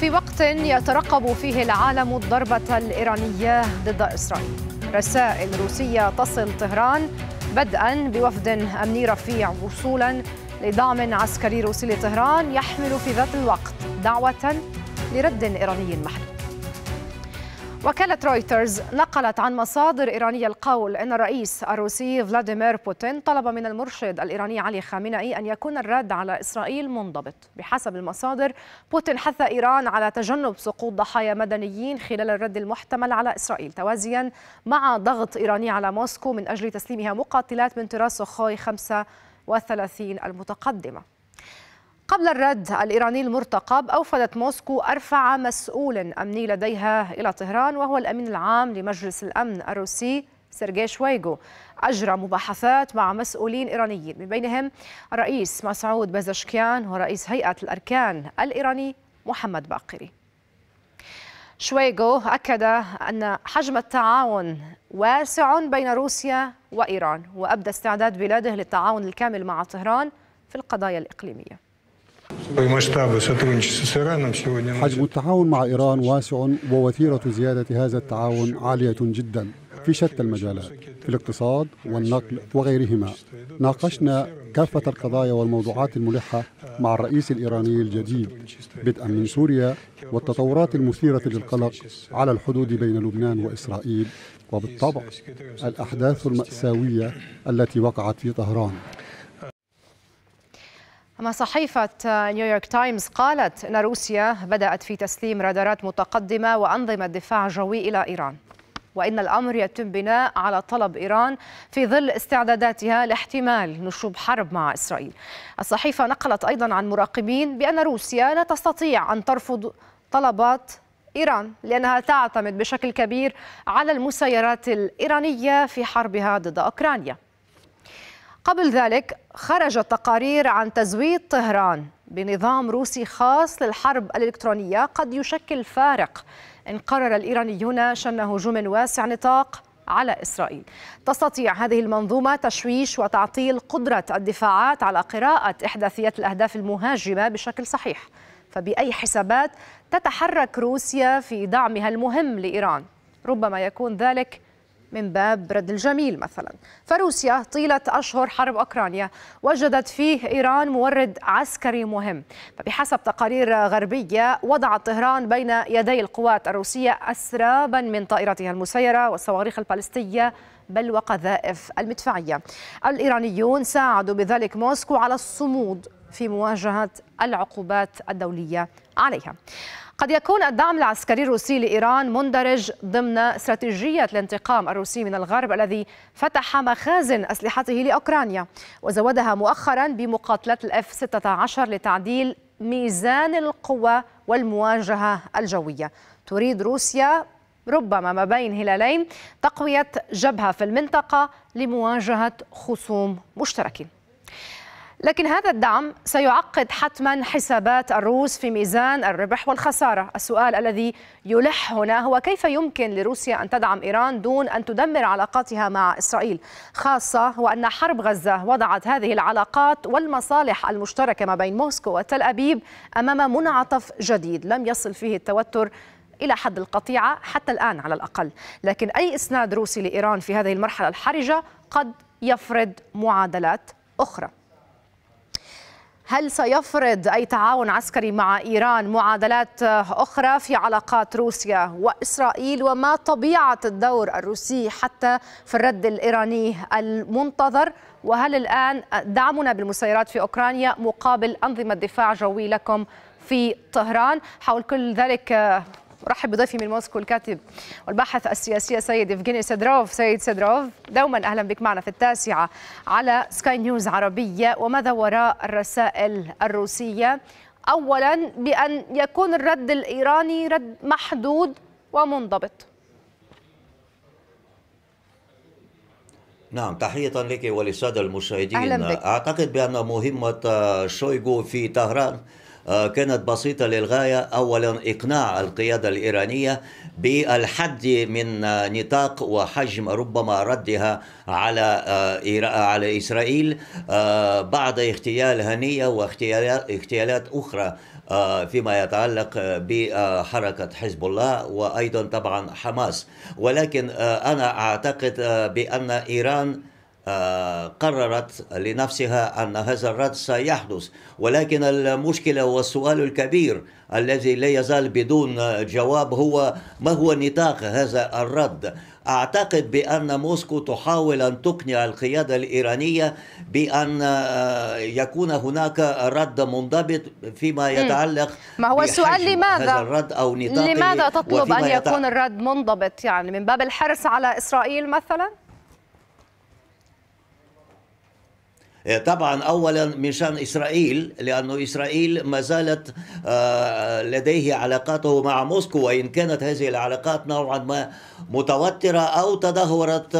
في وقت يترقب فيه العالم الضربة الإيرانية ضد إسرائيل، رسائل روسية تصل طهران بدءا بوفد أمني رفيع وصولا لدعم عسكري روسي لطهران يحمل في ذات الوقت دعوة لرد إيراني محدود. وكالة رويترز نقلت عن مصادر إيرانية القول أن الرئيس الروسي فلاديمير بوتين طلب من المرشد الإيراني علي خامنئي أن يكون الرد على إسرائيل منضبط. بحسب المصادر، بوتين حث إيران على تجنب سقوط ضحايا مدنيين خلال الرد المحتمل على إسرائيل، توازيا مع ضغط إيراني على موسكو من أجل تسليمها مقاتلات من طراز سوخوي 35 المتقدمة. قبل الرد الإيراني المرتقب، أوفدت موسكو أرفع مسؤول أمني لديها إلى طهران، وهو الأمين العام لمجلس الأمن الروسي سيرجي شويغو. أجرى مباحثات مع مسؤولين إيرانيين، من بينهم الرئيس مسعود بزشكيان ورئيس هيئة الأركان الإيراني محمد باقري. شويغو أكد أن حجم التعاون واسع بين روسيا وإيران، وأبدى استعداد بلاده للتعاون الكامل مع طهران في القضايا الإقليمية. حجم التعاون مع إيران واسع، ووتيرة زيادة هذا التعاون عالية جدا في شتى المجالات، في الاقتصاد والنقل وغيرهما. ناقشنا كافة القضايا والموضوعات الملحة مع الرئيس الإيراني الجديد، بدءا من سوريا والتطورات المثيرة للقلق على الحدود بين لبنان وإسرائيل، وبالطبع الأحداث المأساوية التي وقعت في طهران. أما صحيفة نيويورك تايمز قالت أن روسيا بدأت في تسليم رادارات متقدمة وأنظمة دفاع جوي إلى إيران، وإن الأمر يتم بناء على طلب إيران في ظل استعداداتها لاحتمال نشوب حرب مع إسرائيل. الصحيفة نقلت أيضا عن مراقبين بأن روسيا لا تستطيع أن ترفض طلبات إيران لأنها تعتمد بشكل كبير على المسيرات الإيرانية في حربها ضد أوكرانيا. قبل ذلك خرجت تقارير عن تزويد طهران بنظام روسي خاص للحرب الإلكترونية قد يشكل فارق إن قرر الإيرانيون شن هجوم واسع نطاق على إسرائيل. تستطيع هذه المنظومة تشويش وتعطيل قدرة الدفاعات على قراءة إحداثيات الأهداف المهاجمة بشكل صحيح. فبأي حسابات تتحرك روسيا في دعمها المهم لإيران؟ ربما يكون ذلك من باب رد الجميل مثلا. فروسيا طيلة أشهر حرب أوكرانيا وجدت فيه إيران مورد عسكري مهم، فبحسب تقارير غربية وضعت طهران بين يدي القوات الروسية أسرابا من طائراتها المسيرة والصواريخ البالستية بل وقذائف المدفعية. الإيرانيون ساعدوا بذلك موسكو على الصمود في مواجهة العقوبات الدولية عليها. قد يكون الدعم العسكري الروسي لإيران مندرج ضمن استراتيجية الانتقام الروسي من الغرب الذي فتح مخازن أسلحته لأوكرانيا وزودها مؤخرا بمقاتلات الإف 16 لتعديل ميزان القوة والمواجهة الجوية. تريد روسيا ربما ما بين هلالين تقوية جبهة في المنطقة لمواجهة خصوم مشتركين، لكن هذا الدعم سيعقد حتما حسابات الروس في ميزان الربح والخسارة. السؤال الذي يلح هنا هو كيف يمكن لروسيا أن تدعم إيران دون أن تدمر علاقاتها مع إسرائيل، خاصة وأن حرب غزة وضعت هذه العلاقات والمصالح المشتركة ما بين موسكو وتل أبيب أمام منعطف جديد لم يصل فيه التوتر إلى حد القطيعة حتى الآن على الأقل. لكن أي إسناد روسي لإيران في هذه المرحلة الحرجة قد يفرض معادلات أخرى. هل سيفرض أي تعاون عسكري مع إيران معادلات أخرى في علاقات روسيا وإسرائيل؟ وما طبيعة الدور الروسي حتى في الرد الإيراني المنتظر؟ وهل الآن دعمنا بالمسيرات في أوكرانيا مقابل أنظمة دفاع جوي لكم في طهران؟ حول كل ذلك أرحب بضيفي من موسكو الكاتب والباحث السياسي سيد يفغيني سيدروف. سيد سيدروف، دوما أهلا بك معنا في التاسعة على سكاي نيوز عربية. وماذا وراء الرسائل الروسية؟ أولا بأن يكون الرد الإيراني رد محدود ومنضبط. نعم، تحية لك وللسادة المشاهدين. أعتقد بأن مهمة شويغو في طهران كانت بسيطة للغاية. أولا إقناع القيادة الإيرانية بالحد من نطاق وحجم ربما ردها على إسرائيل بعد اغتيال هنية واغتيالات أخرى فيما يتعلق بحركة حزب الله وأيضا طبعا حماس. ولكن أنا أعتقد بأن إيران قررت لنفسها أن هذا الرد سيحدث، ولكن المشكلة والسؤال الكبير الذي لا يزال بدون جواب هو ما هو نطاق هذا الرد. أعتقد بأن موسكو تحاول أن تقنع القيادة الإيرانية بأن يكون هناك رد منضبط فيما يتعلق ما هو السؤال، لماذا الرد أو نطاقه؟ لماذا تطلب أن يكون الرد منضبط؟ يعني من باب الحرص على إسرائيل مثلا؟ طبعا أولا من شأن إسرائيل، لأن إسرائيل ما زالت لديه علاقاته مع موسكو، وإن كانت هذه العلاقات نوعا ما متوترة أو تدهورت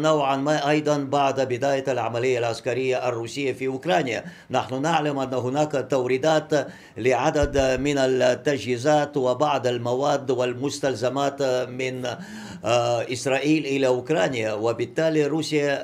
نوعا ما أيضا بعد بداية العملية العسكرية الروسية في أوكرانيا. نحن نعلم أن هناك توريدات لعدد من التجهيزات وبعض المواد والمستلزمات من إسرائيل إلى أوكرانيا، وبالتالي روسيا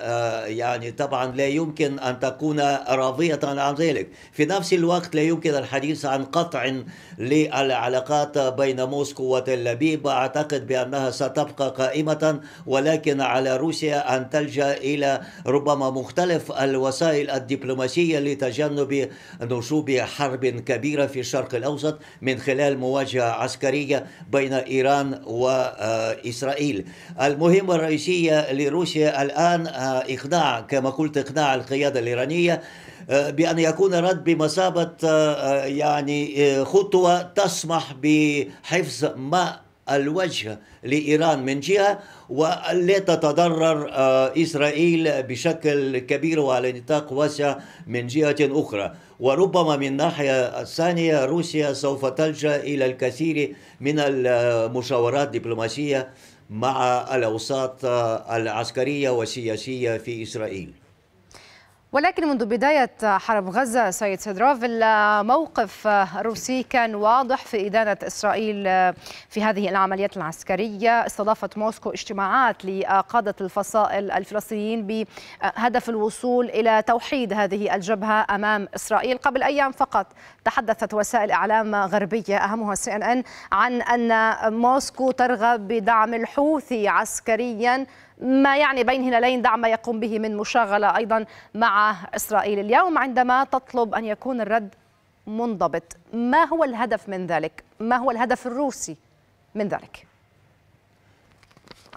يعني طبعا لا يمكن أن تكون راضية عن ذلك. في نفس الوقت لا يمكن الحديث عن قطع للعلاقات بين موسكو وتل أبيب. أعتقد بأنها ستبقى قائمة، ولكن على روسيا أن تلجأ إلى ربما مختلف الوسائل الدبلوماسية لتجنب نشوب حرب كبيرة في الشرق الأوسط من خلال مواجهة عسكرية بين إيران وإسرائيل. المهمة الرئيسية لروسيا الآن إقناع، كما قلت، إقناع القيادة الإيرانية بأن يكون رد بمثابة يعني خطوة تسمح بحفظ ما الوجه لإيران من جهة، ولا تتضرر إسرائيل بشكل كبير وعلى نطاق واسع من جهة أخرى. وربما من ناحية الثانية روسيا سوف تلجأ إلى الكثير من المشاورات الدبلوماسية مع الأوساط العسكرية والسياسية في إسرائيل. ولكن منذ بداية حرب غزة سيد سيدروف الموقف الروسي كان واضح في إدانة إسرائيل في هذه العمليات العسكرية. استضافت موسكو اجتماعات لقادة الفصائل الفلسطينيين بهدف الوصول إلى توحيد هذه الجبهة أمام إسرائيل. قبل أيام فقط تحدثت وسائل إعلام غربية أهمها CNN عن أن موسكو ترغب بدعم الحوثي عسكريا، ما يعني بين هلالين دعم ما يقوم به من مشاغلة أيضا مع إسرائيل. اليوم عندما تطلب أن يكون الرد منضبط، ما هو الهدف من ذلك؟ ما هو الهدف الروسي من ذلك؟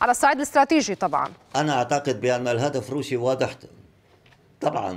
على الصعيد الاستراتيجي طبعا. أنا أعتقد بأن الهدف الروسي واضح طبعا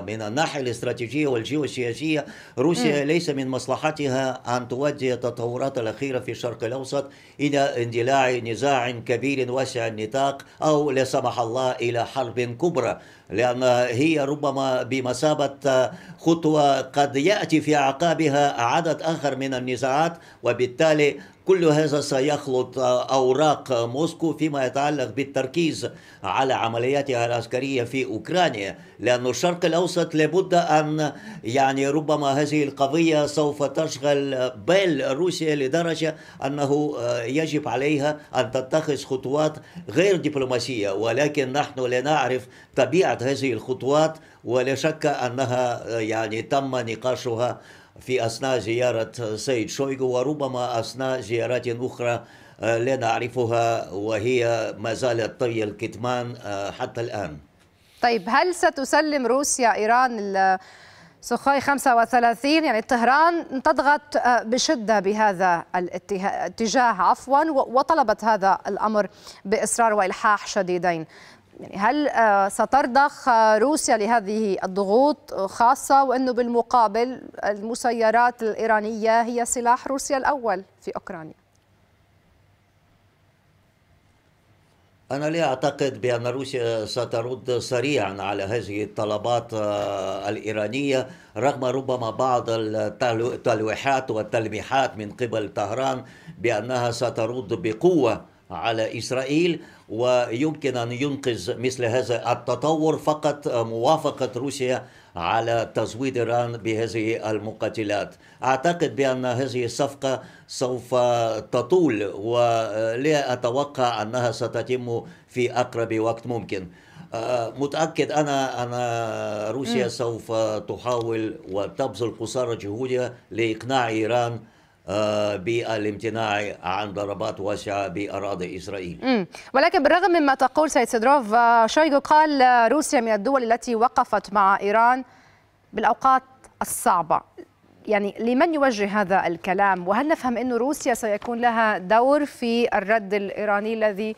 من الناحية الاستراتيجية والجيوسياسية. روسيا ليس من مصلحتها أن تودي التطورات الأخيرة في الشرق الأوسط إلى اندلاع نزاع كبير واسع النطاق، أو لا سمح الله إلى حرب كبرى، لأن هي ربما بمثابة خطوة قد يأتي في أعقابها عدد آخر من النزاعات، وبالتالي كل هذا سيخلط أوراق موسكو فيما يتعلق بالتركيز على عملياتها العسكرية في أوكرانيا. لأن الشرق الأوسط لابد أن يعني ربما هذه القضية سوف تشغل بال روسيا لدرجة أنه يجب عليها أن تتخذ خطوات غير دبلوماسية، ولكن نحن لا نعرف طبيعة هذه الخطوات، ولا شك أنها يعني تم نقاشها في أثناء زيارة سيد شويغو، وربما أثناء زيارات أخرى لا نعرفها وهي ما زالت طي الكتمان حتى الآن. طيب، هل ستسلم روسيا إيران سوخوي 35؟ يعني طهران تضغط بشدة بهذا الاتجاه وطلبت هذا الأمر بإصرار وإلحاح شديدين. يعني هل سترضخ روسيا لهذه الضغوط، خاصة وأنه بالمقابل المسيرات الإيرانية هي سلاح روسيا الأول في أوكرانيا؟ أنا لا أعتقد بأن روسيا سترد سريعا على هذه الطلبات الإيرانية، رغم ربما بعض التلويحات والتلميحات من قبل طهران بأنها سترد بقوة على إسرائيل. ويمكن أن ينقذ مثل هذا التطور فقط موافقة روسيا على تزويد إيران بهذه المقاتلات. أعتقد بأن هذه الصفقة سوف تطول، ولا أتوقع أنها ستتم في أقرب وقت ممكن. متأكد أنا روسيا سوف تحاول وتبذل قصارى جهودها لإقناع إيران بالامتناع عن ضربات واسعة بأراضي إسرائيل. ولكن بالرغم مما تقول سيد سيدروف، شويغو قال روسيا من الدول التي وقفت مع إيران بالأوقات الصعبة. يعني لمن يوجه هذا الكلام؟ وهل نفهم أن روسيا سيكون لها دور في الرد الإيراني الذي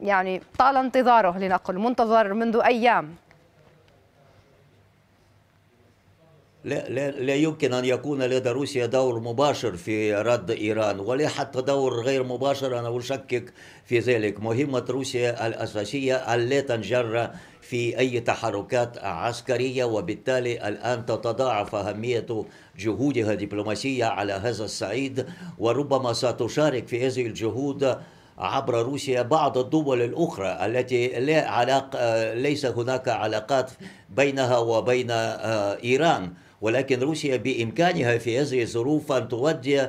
يعني طال انتظاره، لنقل منتظر منذ أيام؟ لا يمكن أن يكون لدى روسيا دور مباشر في رد إيران، ولا حتى دور غير مباشر، أنا أشكك في ذلك. مهمة روسيا الأساسية ألا تنجر في أي تحركات عسكرية، وبالتالي الآن تتضاعف أهمية جهودها الدبلوماسية على هذا الصعيد، وربما ستشارك في هذه الجهود عبر روسيا بعض الدول الأخرى التي ليس هناك علاقات بينها وبين إيران، ولكن روسيا بإمكانها في هذه الظروف أن تؤدي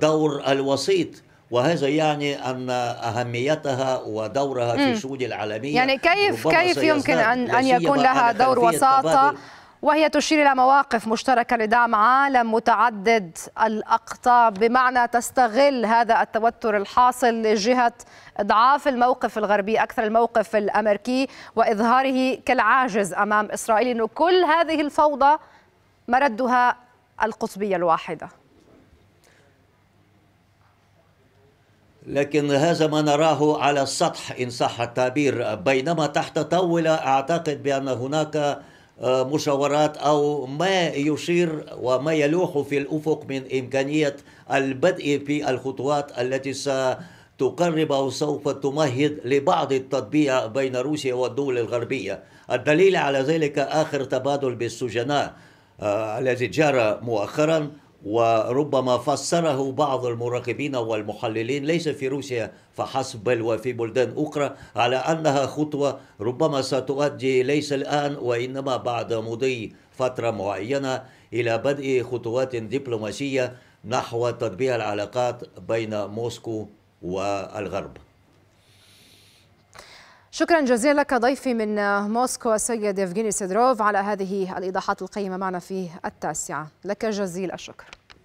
دور الوسيط، وهذا يعني أن أهميتها ودورها في الشؤون العالمية. يعني كيف يمكن أن يكون لها دور وساطة وهي تشير إلى مواقف مشتركة لدعم عالم متعدد الأقطاب، بمعنى تستغل هذا التوتر الحاصل لجهة إضعاف الموقف الغربي أكثر الموقف الأمريكي، وإظهاره كالعاجز أمام إسرائيل، أنه كل هذه الفوضى مردها القطبية الواحدة؟ لكن هذا ما نراه على السطح إن صح التعبير، بينما تحت طاولة أعتقد بأن هناك مشاورات أو ما يشير وما يلوح في الأفق من إمكانية البدء في الخطوات التي ستقرب أو سوف تمهد لبعض التطبيع بين روسيا والدول الغربية. الدليل على ذلك آخر تبادل بالسجناء الذي جرى مؤخرا، وربما فسره بعض المراقبين والمحللين ليس في روسيا فحسب بل وفي بلدان أخرى على أنها خطوة ربما ستؤدي ليس الآن وإنما بعد مضي فترة معينة إلى بدء خطوات دبلوماسية نحو تطبيع العلاقات بين موسكو والغرب. شكرا جزيلا لك ضيفي من موسكو السيد يفغيني سيدروف على هذه الإيضاحات القيمة معنا في التاسعة. لك جزيل الشكر.